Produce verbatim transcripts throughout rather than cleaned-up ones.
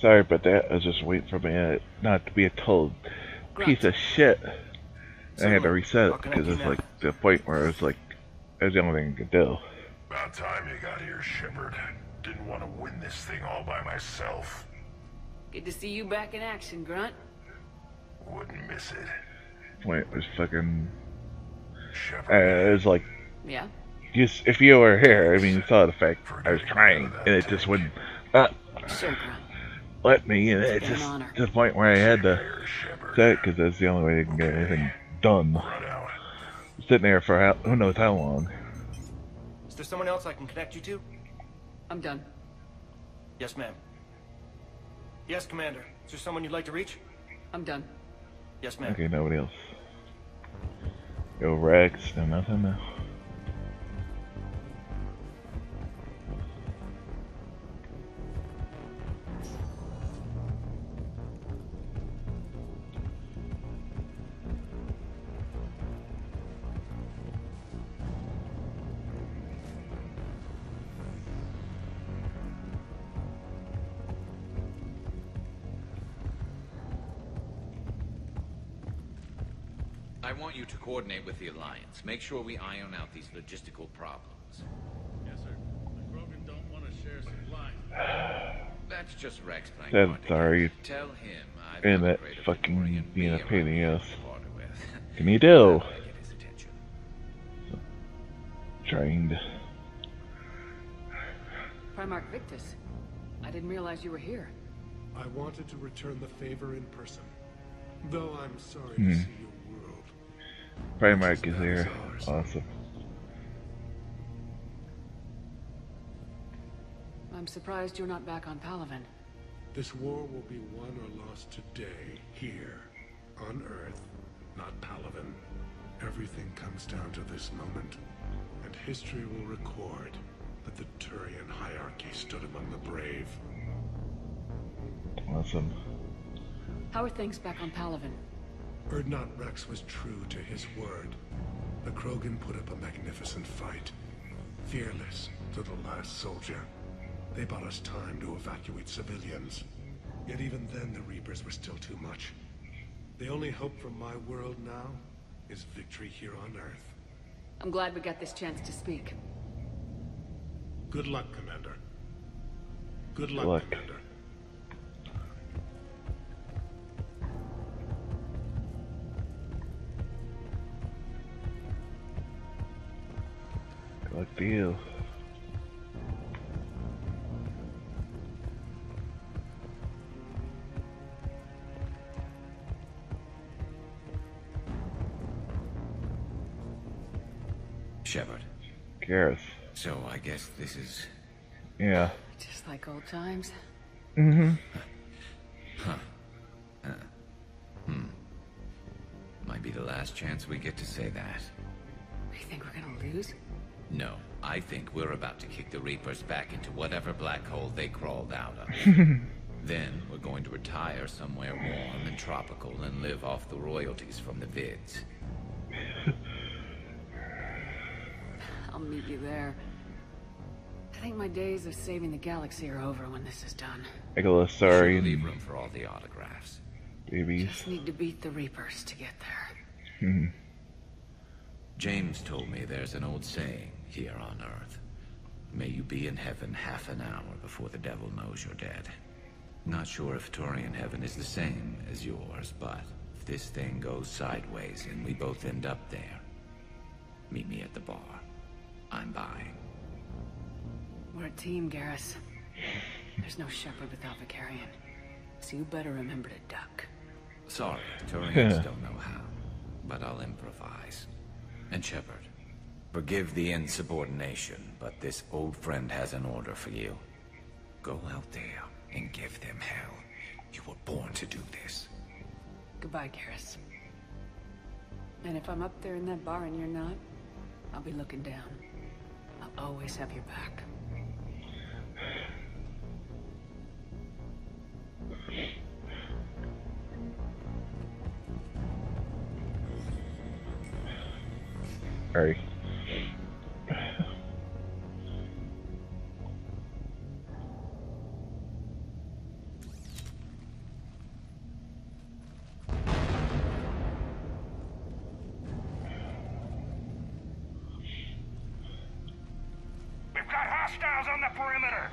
Sorry about that. I was just waiting for me not to be a total piece of shit. So, I had to reset it because it's like the point where it's like that's the only thing I could do. About time you got here, Shepard. Didn't want to win this thing all by myself. Good to see you back in action, Grunt. Wouldn't miss it. Wait, it was fucking. Shepard. Uh, it was like. Yeah. Just if you were here, I mean, you saw the fact I was trying, and it just wouldn't. Uh, so Grunt. Let me, and it's just to the point where I had to say it because that's the only way you can get anything done. Sitting there for how, who knows how long. Is there someone else I can connect you to? I'm done. Yes, ma'am. Yes, Commander. Is there someone you'd like to reach? I'm done. Yes, ma'am. Okay, nobody else. Yo, Rex, no nothing now. To coordinate with the Alliance. Make sure we iron out these logistical problems. Yes, sir. The Krogan don't want to share supplies. That's just Rex playing. That's sorry. Tell him I and that fucking being a pain in the ass. Can you do? So, trained. Primarch Victus. I didn't realize you were here. I wanted to return the favor in person. Though I'm sorry hmm. to see you. Primarch is here. Awesome. I'm surprised you're not back on Palaven. This war will be won or lost today, here, on Earth, not Palaven. Everything comes down to this moment, and history will record that the Turian hierarchy stood among the brave. Awesome. How are things back on Palaven? Urdnot Wrex was true to his word. The Krogan put up a magnificent fight. Fearless to the last soldier. They bought us time to evacuate civilians. Yet even then the Reapers were still too much. The only hope from my world now is victory here on Earth. I'm glad we got this chance to speak. Good luck, Commander. Good luck, Good luck. Commander. Good deal. Shepard. Garrus. So I guess this is. Yeah. Just like old times. Mm-hmm. Huh. Uh, hmm. Might be the last chance we get to say that. You think we're gonna lose? No, I think we're about to kick the Reapers back into whatever black hole they crawled out of. Then we're going to retire somewhere warm and tropical and live off the royalties from the vids. I'll meet you there. I think my days of saving the galaxy are over when this is done. I go, sorry. Should leave room for all the autographs. Babies. Just need to beat the Reapers to get there. Hmm. James told me there's an old saying here on Earth. May you be in heaven half an hour before the devil knows you're dead. Not sure if Turian heaven is the same as yours, but if this thing goes sideways and we both end up there, meet me at the bar. I'm buying. We're a team, Garrus. There's no Shepard without Vakarian. So you better remember to duck. Sorry, Turians don't know how, but I'll improvise. And Shepard, forgive the insubordination, but this old friend has an order for you. Go out there and give them hell. You were born to do this. Goodbye, Garrus. And if I'm up there in that bar and you're not, I'll be looking down. I'll always have your back. Sorry. Hostiles on the perimeter!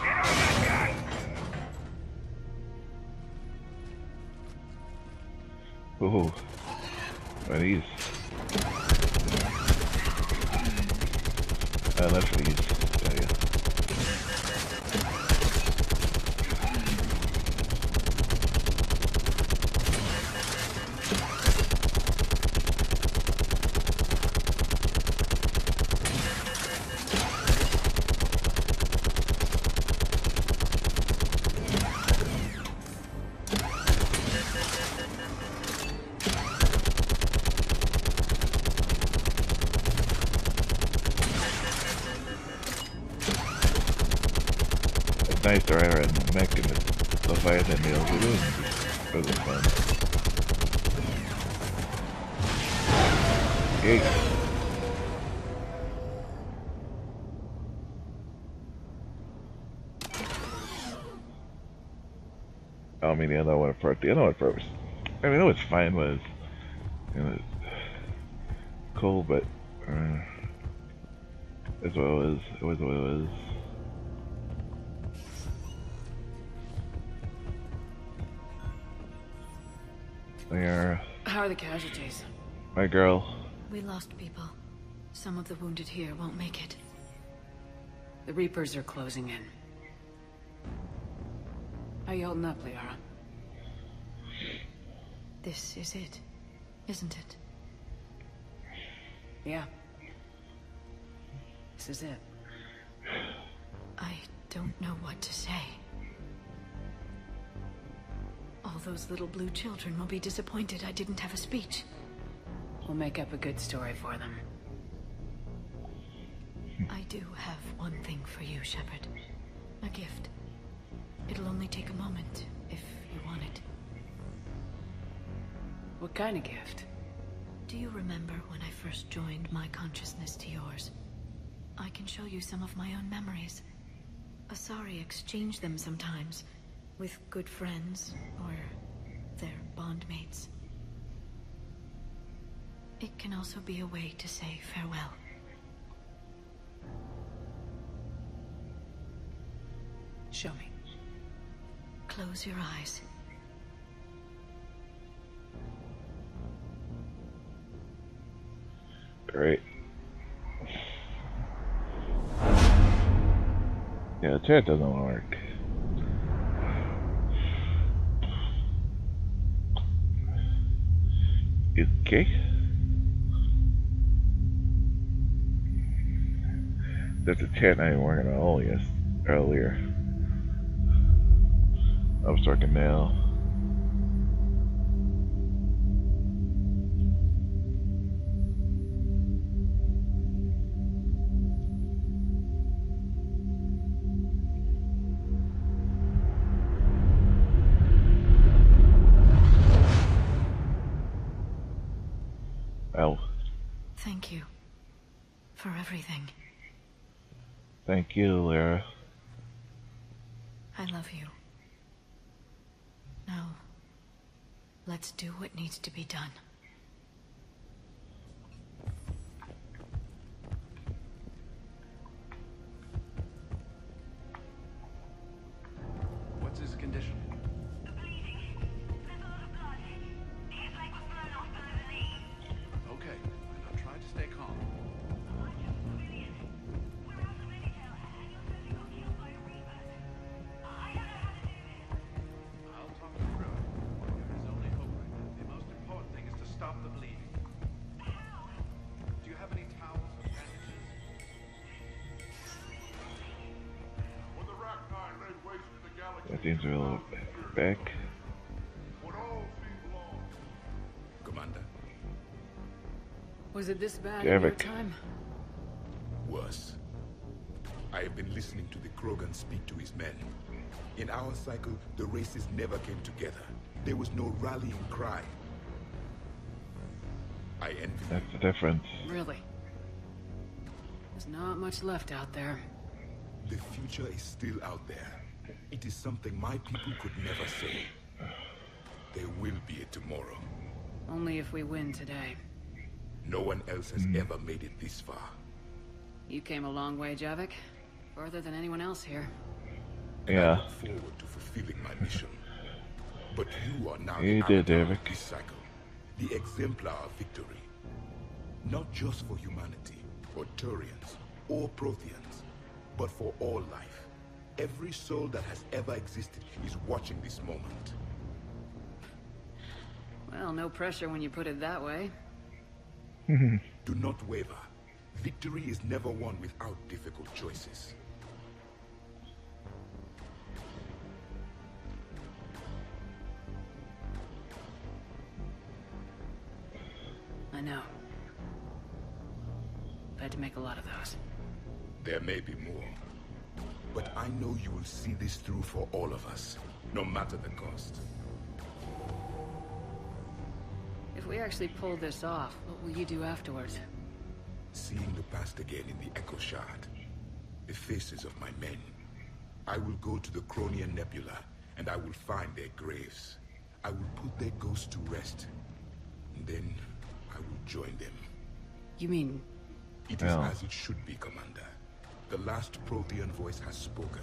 Get on that gun! Ooh. What are these? I left these. The other one first. I mean, I know it's fine, but it's, you know, it's cool, but uh, that's what it was. It was what it was. They are. How are the casualties? My girl. We lost people. Some of the wounded here won't make it. The Reapers are closing in. How are you holding up, Liara? This is it, isn't it? Yeah. This is it. I don't know what to say. All those little blue children will be disappointed I didn't have a speech. We'll make up a good story for them. I do have one thing for you, Shepard. A gift. It'll only take a moment, if you want it. What kind of gift? Do you remember when I first joined my consciousness to yours? I can show you some of my own memories. Asari exchange them sometimes, with good friends, or their bondmates. It can also be a way to say farewell. Show me. Close your eyes. Great. Yeah, the turret doesn't work. Okay. That's a turret I was working on all yes earlier. I was working now. Thank you, Liara. I love you. Now, let's do what needs to be done. What's his condition? Bleeding. There's a lot of blood. He's like blown off the knee. Okay, and I'll try to stay calm. Things are a little back. Commander. Was it this bad at your time? Worse. I have been listening to the Krogan speak to his men. In our cycle, the races never came together. There was no rallying cry. I envy. That's the difference. Really? There's not much left out there. The future is still out there. It is something my people could never say. There will be a tomorrow. Only if we win today. No one else has mm. ever made it this far. You came a long way, Javik. Farther than anyone else here. Yeah. I look forward to fulfilling my mission. But you are now you the did, of this cycle. The exemplar of victory. Not just for humanity, or Turians, or Protheans, but for all life. Every soul that has ever existed is watching this moment. Well, no pressure when you put it that way. Do not waver. Victory is never won without difficult choices. I know. I've had to make a lot of those. There may be more. But I know you will see this through for all of us, no matter the cost. If we actually pull this off, what will you do afterwards? Seeing the past again in the Echo Shard, the faces of my men. I will go to the Cronian Nebula, and I will find their graves. I will put their ghosts to rest, and then I will join them. You mean... It is as it should be, Commander. The last Prothean voice has spoken.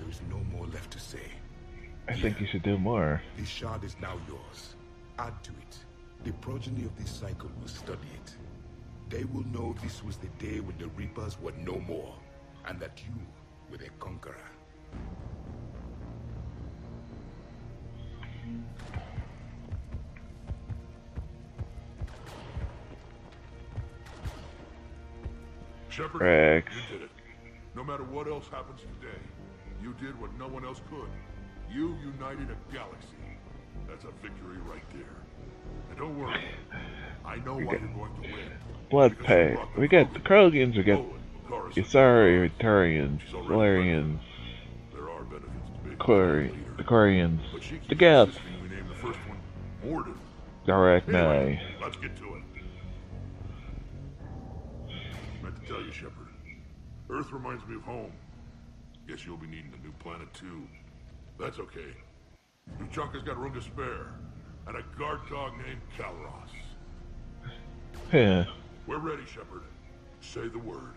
There is no more left to say. I think you should do more. This shard is now yours. Add to it. The progeny of this cycle will study it. They will know this was the day when the Reapers were no more, and that you were their conqueror. Shepard, Rex. You did it. No matter what else happens today, you did what no one else could. You united a galaxy. That's a victory right there. And don't worry, I know why you're going to win. Blood Pack. We got the Krogans, we got Asari, Turians, Salarians, the Koreans, the Geth, Arachni. Let's get to it. I meant to tell you, Shepard. Earth reminds me of home. Guess you'll be needing a new planet too. That's okay. Tuchanka's got room to spare, and a guard dog named Kalros. Yeah. We're ready, Shepard. Say the word.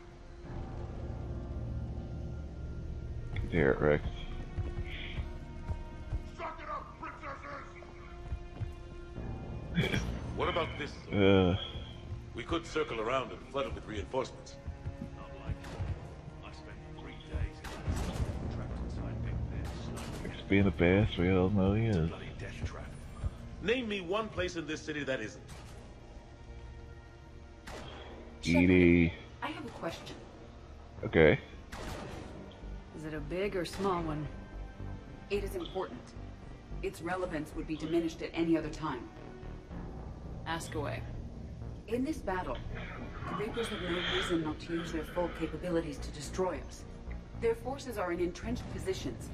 Hear it, Rex. Suck it up, princesses! What about this? Uh. We could circle around and flood it with reinforcements. Not like I spent three days in that cell, trapped inside big bears. Rex being the best, we all know he is. Bloody death trap. Name me one place in this city that isn't. E D I. I have a question. Okay. Is it a big or small one? It is important. Its relevance would be diminished at any other time. Ask away. In this battle, the Reapers have no reason not to use their full capabilities to destroy us. Their forces are in entrenched positions.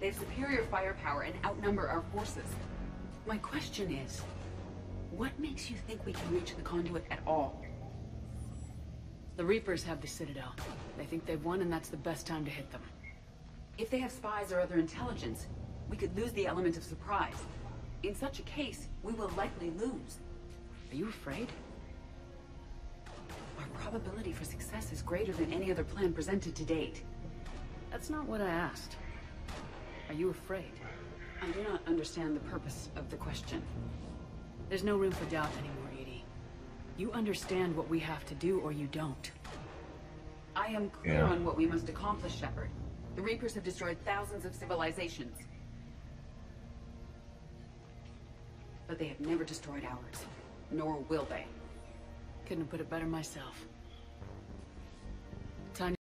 They have superior firepower and outnumber our forces. My question is, what makes you think we can reach the Conduit at all? The Reapers have the Citadel. They think they've won, and that's the best time to hit them. If they have spies or other intelligence, we could lose the element of surprise. In such a case, we will likely lose. Are you afraid? Our probability for success is greater than any other plan presented to date. That's not what I asked. Are you afraid? I do not understand the purpose of the question. There's no room for doubt anymore. You understand what we have to do, or you don't. I am clear yeah. on what we must accomplish, Shepard. The Reapers have destroyed thousands of civilizations. But they have never destroyed ours. Nor will they. Couldn't have put it better myself.